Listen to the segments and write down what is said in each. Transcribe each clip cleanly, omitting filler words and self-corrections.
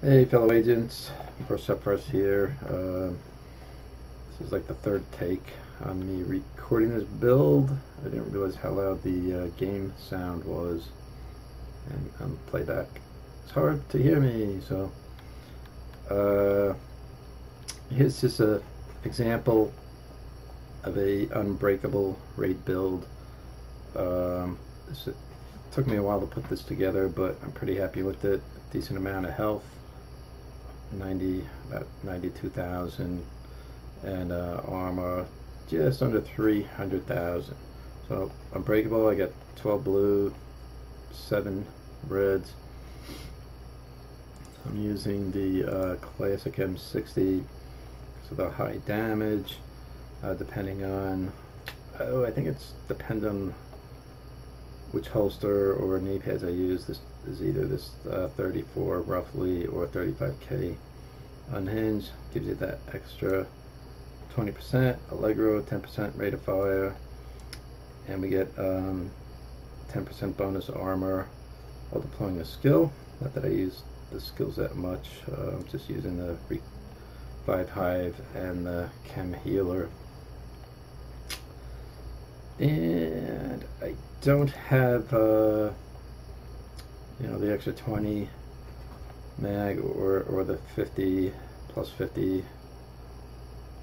Hey fellow agents, FirstShotFirst here. This is like the third take on me recording this build. I didn't realize how loud the game sound was, and on playback it's hard to hear me, so here's just a example of a Unbreakable raid build. It took me a while to put this together, but I'm pretty happy with it. Decent amount of health, about 92,000, and armor just under 300,000. So Unbreakable, I got 12 blue, 7 reds. I'm using the classic M60, so the high damage, depending on, I think it's depend on which holster or knee pads I use. This is either this 34 roughly or 35K unhinged. Gives you that extra 20% Allegro, 10% rate of fire, and we get 10% bonus armor while deploying a skill. Not that I use the skills that much, I'm just using the Revive Hive and the Chem Healer. And I don't have you know, the extra 20 mag or the 50 plus 50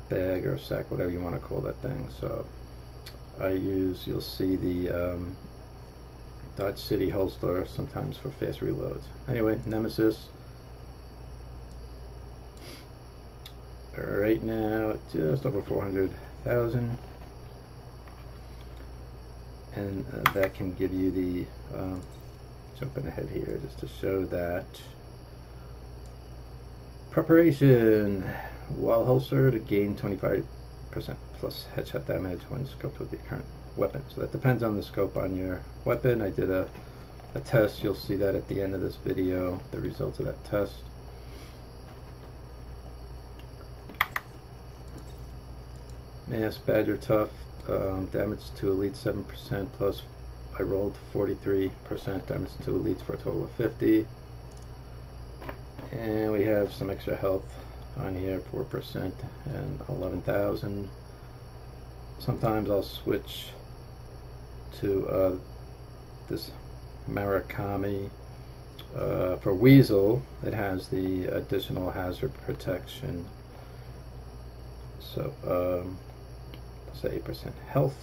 bag or sack, whatever you want to call that thing. So I use, you'll see the Dodge City Holster sometimes for fast reloads. Anyway, Nemesis. Right now just over 400,000. And that can give you the, jumping ahead here just to show that preparation. While holster to gain 25% plus headshot damage when scoped with your current weapon. So that depends on the scope on your weapon. I did a test, you'll see that at the end of this video, the results of that test. Mass Badger Tough. Damage to elites 7% plus, I rolled 43% damage to elites for a total of 50, and we have some extra health on here, 4% and 11,000. Sometimes I'll switch to this Marakami for Weasel. It has the additional hazard protection, so 8% health.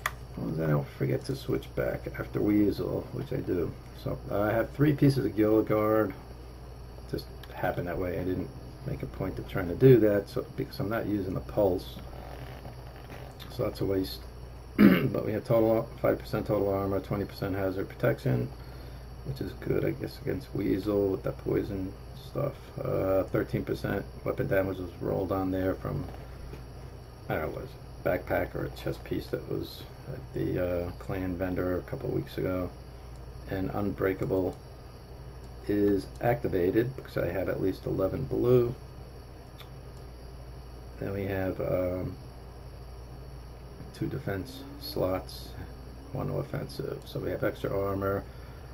As I don't forget to switch back after Weasel, which I do. So I have 3 pieces of Gila Guard. Just happened that way. I didn't make a point of trying to do that, so because I'm not using the pulse, so that's a waste. But we have total 5% total armor, 20% hazard protection, which is good, I guess, against Weasel with that poison stuff. 13% weapon damage was rolled on there from, I don't know, it was a backpack or a chest piece that was at the clan vendor a couple of weeks ago. And Unbreakable is activated because I have at least 11 blue. Then we have 2 defense slots, 1 offensive. So we have extra armor,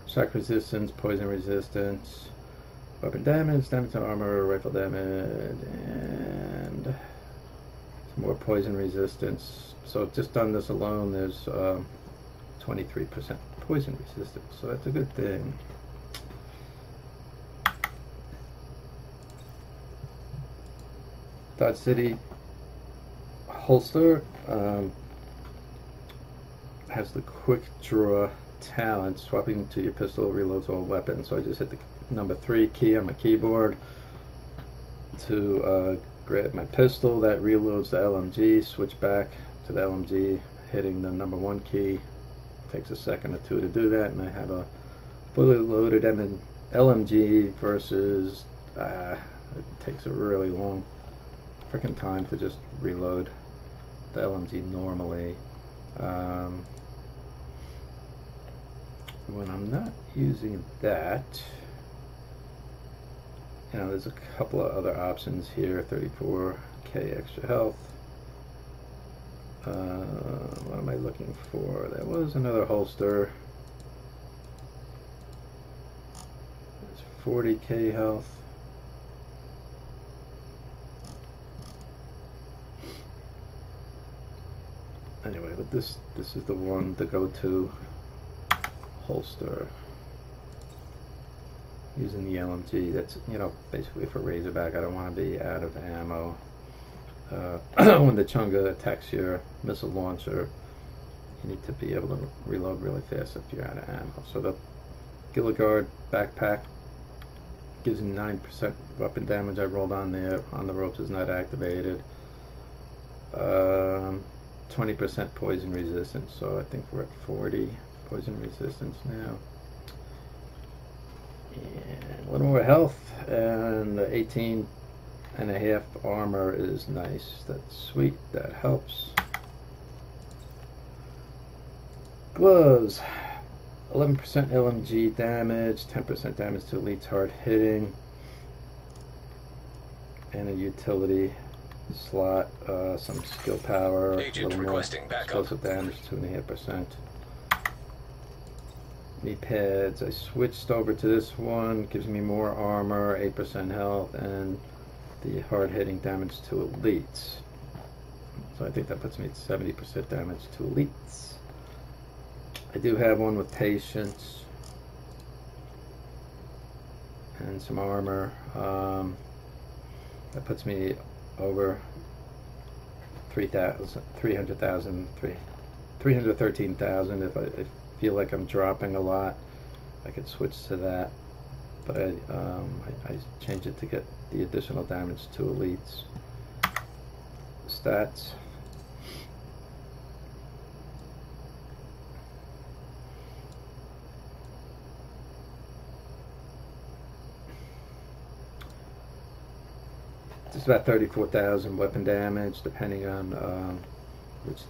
shock resistance, poison resistance, weapon damage, damage to armor, rifle damage, and more poison resistance. So just on this alone, there's 23% poison resistance, so that's a good thing. Dodge City Holster has the quick draw talent, swapping to your pistol reloads all weapons. So I just hit the number 3 key on my keyboard to grab my pistol, that reloads the LMG, switch back to the LMG, hitting the number 1 key. Takes a second or two to do that, and I have a fully loaded LMG versus, it takes a really long freaking time to just reload the LMG normally. When I'm not using that, you know, there's a couple of other options here, 34K extra health. What am I looking for? There was another holster. There's 40k health. Anyway, but this is the one, the go-to holster using the LMG. That's, you know, basically for Razorback. I don't want to be out of ammo when the Chunga attacks your missile launcher. You need to be able to reload really fast if you're out of ammo. So the Gila Guard backpack gives you 9% weapon damage. I rolled on there. On the ropes is not activated. 20% poison resistance, so I think we're at 40 poison resistance now. And a little more health, and the 18.5 armor is nice. That's sweet, that helps. Gloves, 11% LMG damage, 10% damage to elites hard hitting, and a utility slot, some skill power, agent requesting backup, explosive damage, 2.5%. Knee pads, I switched over to this one, gives me more armor, 8% health, and the hard hitting damage to elites. So I think that puts me at 70% damage to elites. I do have one with patience and some armor. That puts me over 313,000. If I feel like I'm dropping a lot, I could switch to that, but I change it to get the additional damage to elites. Stats, it's about 34,000 weapon damage, depending on which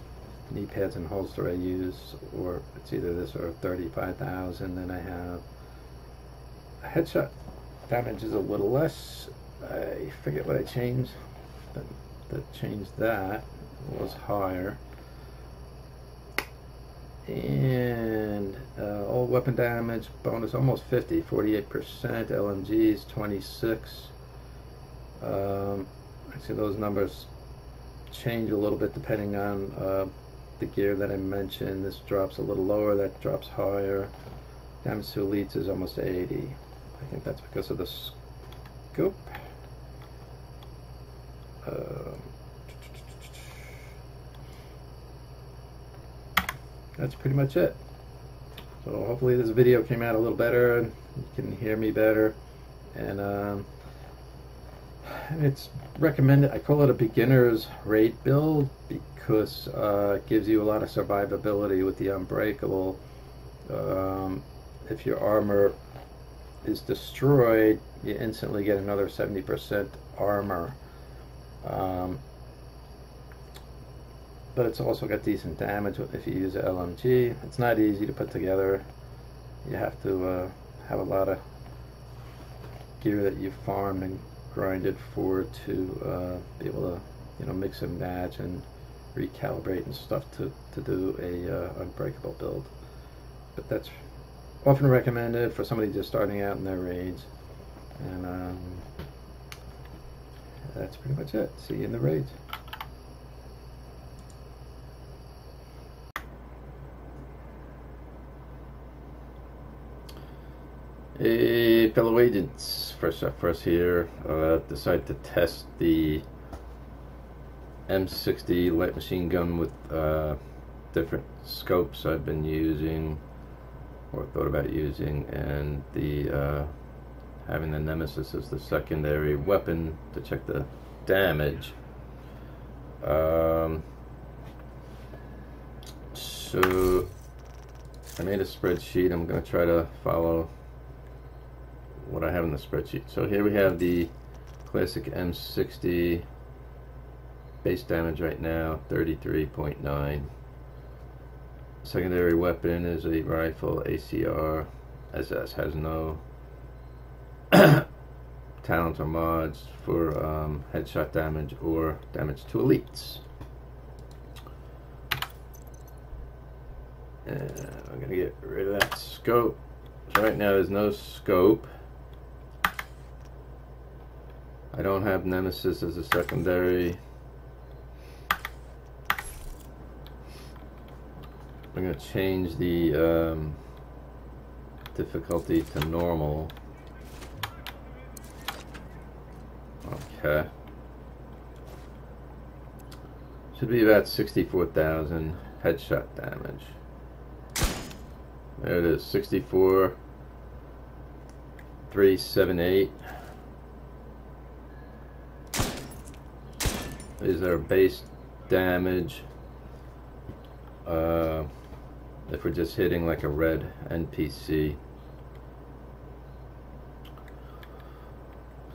knee pads and holster I use, or it's either this or 35,000. Then I have a headshot damage is a little less. I forget what I changed. That changed that, it was higher, and all weapon damage bonus almost 50, 48%. LMGs 26. Actually, those numbers change a little bit depending on the gear that I mentioned. This drops a little lower, that drops higher. Damage to elites is almost 80. I think that's because of the scope. That's pretty much it. So hopefully this video came out a little better and you can hear me better, and it's recommended. I call it a beginner's raid build because it gives you a lot of survivability with the Unbreakable. If your armor is destroyed, you instantly get another 70% armor, but it's also got decent damage if you use an LMG. It's not easy to put together. You have to have a lot of gear that you farmed and grinded for to be able to, you know, mix and match and recalibrate and stuff to do a Unbreakable build. But that's often recommended for somebody just starting out in their raids, and that's pretty much it. See you in the raids. Hey fellow agents, FirstShotFirst here. Decided to test the M60 light machine gun with different scopes I've been using or thought about using, and the having the Nemesis as the secondary weapon to check the damage. So I made a spreadsheet. I'm going to try to follow what I have in the spreadsheet. So here we have the classic M60 base damage right now, 33.9. Secondary weapon is a rifle, ACR. SS has no talents or mods for headshot damage or damage to elites. And I'm gonna get rid of that scope. So right now there's no scope. I don't have Nemesis as a secondary. I'm going to change the difficulty to normal. Okay. Should be about 64,000 headshot damage. There it is, 64,378. These are base damage. If we're just hitting like a red NPC.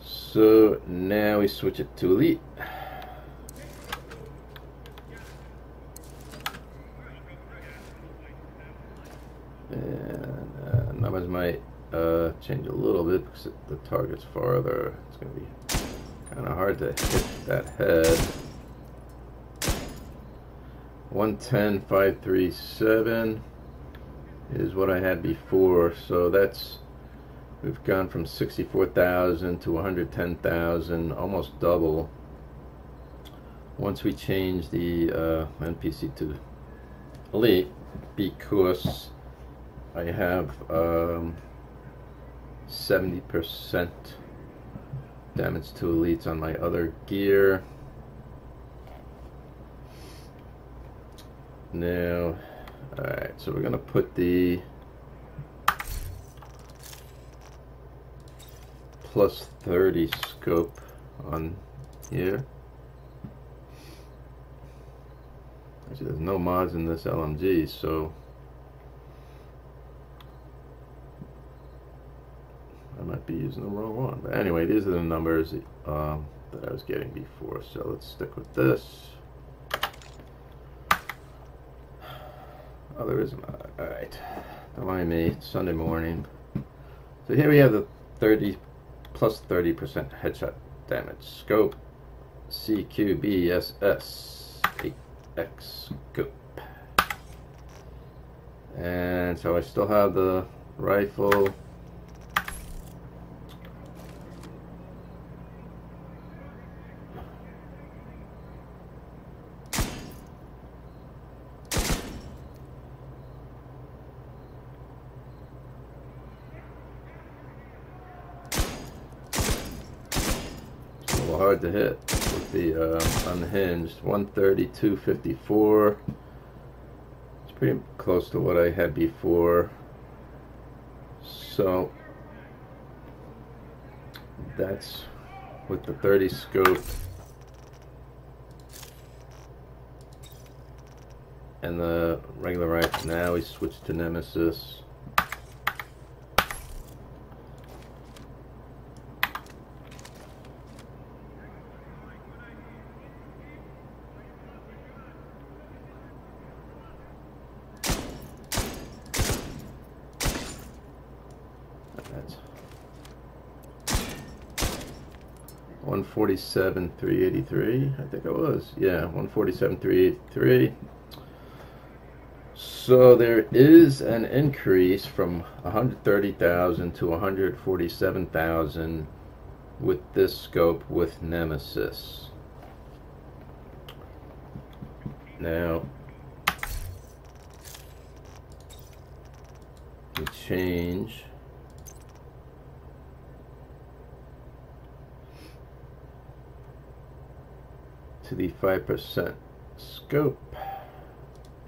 So now we switch it to elite. And numbers might change a little bit because the target's farther. It's going to be kind of hard to hit that head. 110,537 is what I had before, so that's, we've gone from 64,000 to 110,000, almost double. Once we change the NPC to elite, because I have 70% damage to elites on my other gear. Now, alright, so we're going to put the plus 30 scope on here. Actually, there's no mods in this LMG, so I might be using the wrong one. But anyway, these are the numbers that I was getting before, so let's stick with this. Oh, there is a mod. Alright. Don't mind me. It's Sunday morning. So here we have the 30 plus 30% headshot damage scope. CQBSS 8X scope. And so I still have the rifle. Hard to hit with the unhinged. 132.54. It's pretty close to what I had before, so that's with the 30 scope and the regular rifle. Now we switch to Nemesis. That's 147,383. I think it was. Yeah, 147,383. So there is an increase from 130,000 to 147,000 with this scope with Nemesis. Now we change. To the 5% scope,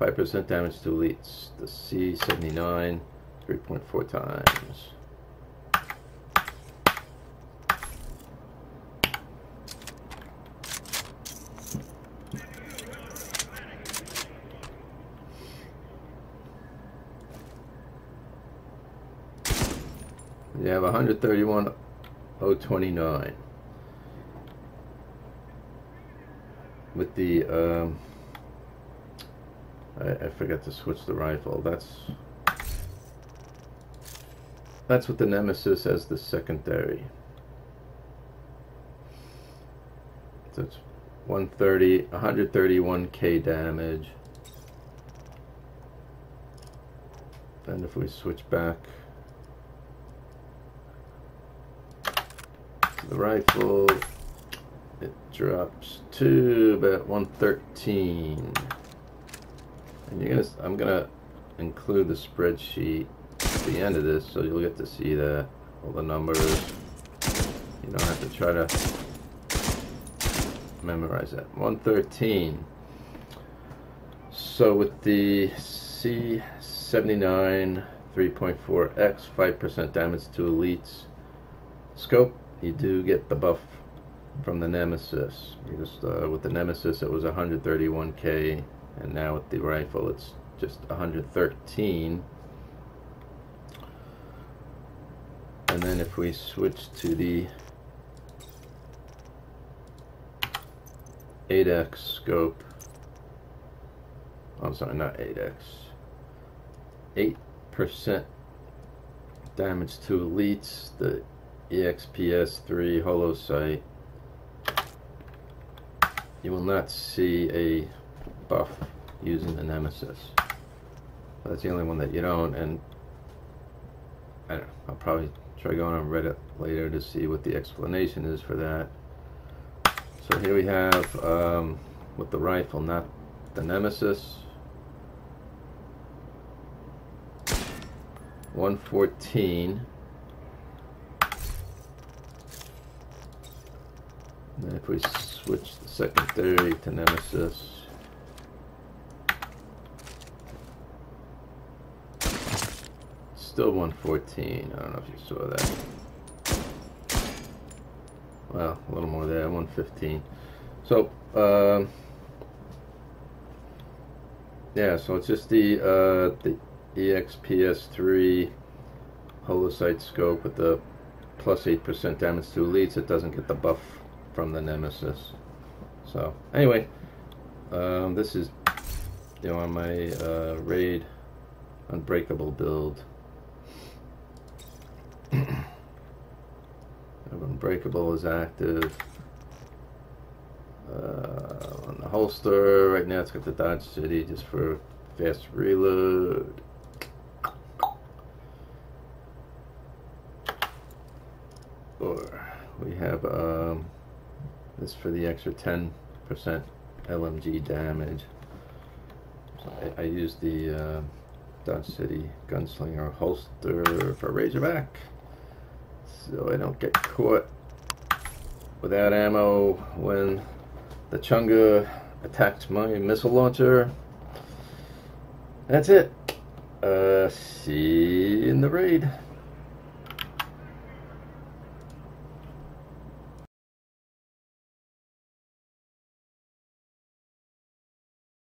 5% damage to elites, the C79, 3.4 times. You have 131,029. With the, I forgot to switch the rifle. That's with the Nemesis as the secondary. So it's 131k damage. And if we switch back to the rifle, it drops to about 113. And you're gonna, I'm gonna include the spreadsheet at the end of this, so you'll get to see that, all the numbers. You don't have to try to memorize that. 113. So with the C79 3.4x 5% damage to elites scope, you do get the buff from the Nemesis. You just with the Nemesis it was 131k, and now with the rifle it's just 113. And then if we switch to the 8x scope, I'm sorry, not 8x, 8% damage to elites, the EXPS3 holo sight, you will not see a buff using the Nemesis. That's the only one that you don't, and I don't know, I'll probably try going on Reddit later to see what the explanation is for that. So here we have with the rifle, not the Nemesis, 114. And if we switch the secondary to Nemesis, still 114. I don't know if you saw that. Well, a little more there, 115. So, yeah, so it's just the EXPS3 holosight scope with the plus 8% damage to elites. It doesn't get the buff from the Nemesis. So anyway, this is, you know, on my raid Unbreakable build. Unbreakable is active on the holster right now. It's got the Dodge City just for fast reload. Or we have this for the extra 10% LMG damage. So I used the Dodge City Gunslinger holster for Razorback, so I don't get caught without ammo when the Chunga attacks my missile launcher. That's it. See you in the raid.